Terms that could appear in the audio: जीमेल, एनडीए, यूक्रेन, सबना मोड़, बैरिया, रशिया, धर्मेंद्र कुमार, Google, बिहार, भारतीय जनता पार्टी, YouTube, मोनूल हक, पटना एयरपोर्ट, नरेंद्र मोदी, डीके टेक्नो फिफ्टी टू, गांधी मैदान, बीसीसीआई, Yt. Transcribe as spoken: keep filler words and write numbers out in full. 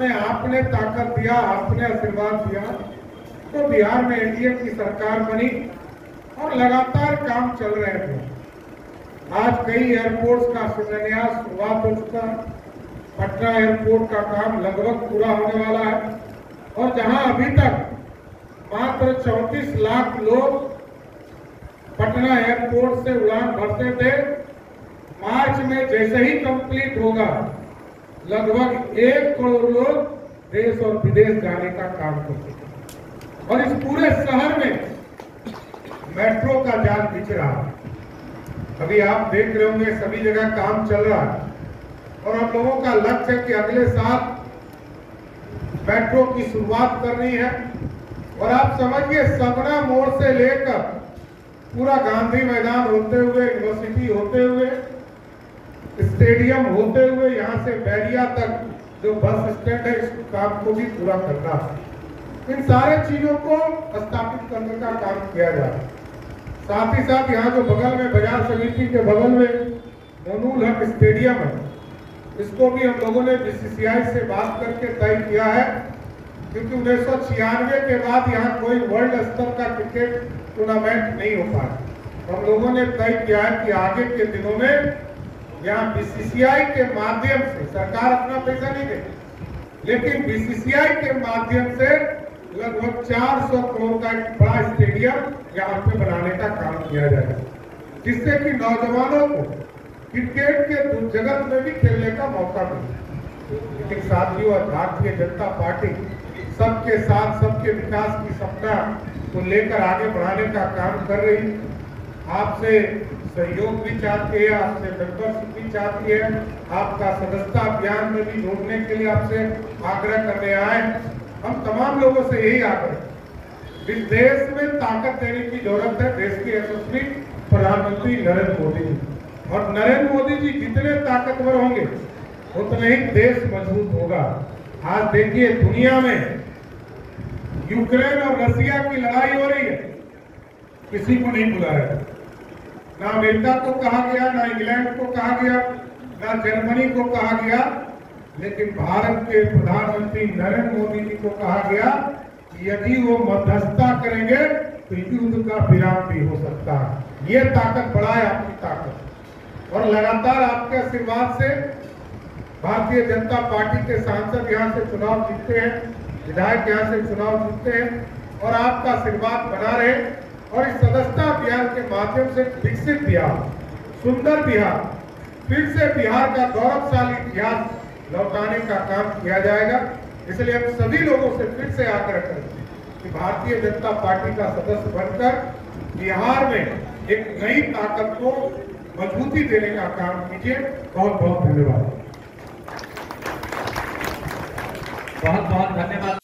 भारत ने, आपने ताकत दिया, आपने आशीर्वाद दिया, तो बिहार में एनडीए की सरकार बनी और लगातार काम चल रहे थे। आज कई एयरपोर्ट्स का शिलान्यास शुरुआत हो चुका है, पटना एयरपोर्ट का काम लगभग पूरा होने वाला है और जहां अभी तक मात्र चौंतीस लाख लोग पटना एयरपोर्ट से उड़ान भरते थे, मार्च में जैसे ही कंप्लीट होगा लगभग एक करोड़ लोग देश और विदेश जाने का काम करते हैं। और इस पूरे शहर में मेट्रो का जाल बिछ रहा है। अभी आप देख रहे होंगे सभी जगह काम चल रहा है और हम लोगों का लक्ष्य है कि अगले साल मेट्रो की शुरुआत करनी है। और आप समझिए सबना मोड़ से लेकर पूरा गांधी मैदान होते हुए, यूनिवर्सिटी होते हुए, स्टेडियम होते हुए यहाँ से बैरिया तक जो बस स्टैंड है, इस काम को भी पूरा करना है। इन सारे चीजों को स्थापित करने का काम किया जा रहा है। साथ ही साथ यहाँ जो बगल में बाजार समिति के बगल में मोनूल हक स्टेडियम है, इसको भी हम लोगों ने बीसीसीआई से बात करके तय किया है, क्योंकि उन्नीस सौ छियानवे के बाद यहाँ कोई वर्ल्ड स्तर का क्रिकेट टूर्नामेंट नहीं हो पाया। हम लोगों ने तय किया है कि आगे के दिनों में यहाँ बीसीसीआई के माध्यम से, सरकार अपना पैसा नहीं देती, लेकिन बीसीसीआई के माध्यम से लगभग चार सौ करोड़ का एक बड़ा स्टेडियम यहाँ पे बनाने का काम किया जाएगा, जिससे कि नौजवानों को क्रिकेट के जगत में भी खेलने का मौका मिले। लेकिन साथियों, भारतीय जनता पार्टी सबके साथ सबके विकास की सपना को लेकर आगे बढ़ाने का काम कर रही। आपसे सहयोग भी चाहती है, आपसे मेंबरशिप भी चाहती है, आपका सदस्यता अभियान में भी जोड़ने के लिए आपसे आग्रह करने आए। हम तमाम लोगों से यही आग्रह, इस देश में ताकत देने की जरूरत है देश के यशस्वी प्रधानमंत्री नरेंद्र मोदी जी। और नरेंद्र मोदी जी जितने ताकतवर होंगे उतने ही देश मजबूत होगा। आज देखिए दुनिया में यूक्रेन और रशिया की लड़ाई हो रही है, किसी को नहीं बुलाया, ना अमेरिका को कहा गया, ना इंग्लैंड को कहा गया, ना जर्मनी को कहा गया, लेकिन भारत के प्रधानमंत्री नरेंद्र मोदी जी को कहा गया कि यदि वो मध्यस्थता करेंगे तो युद्ध का विराम भी हो सकता है। ये ताकत बड़ा है, आपकी ताकत। और लगातार आपके आशीर्वाद से भारतीय जनता पार्टी के सांसद यहाँ से चुनाव जीतते हैं, विधायक यहाँ से चुनाव जीतते हैं और आपका आशीर्वाद बना रहे। और इस सदस्यता अभियान के माध्यम से विकसित बिहार, सुंदर बिहार, फिर से बिहार का गौरवशाली इतिहास लौटाने का काम किया जाएगा। इसलिए हम सभी लोगों से फिर से आग्रह करें कि भारतीय जनता पार्टी का सदस्य बनकर बिहार में एक नई ताकत को मजबूती देने का काम कीजिए। बहुत बहुत धन्यवाद। बहुत बहुत धन्यवाद।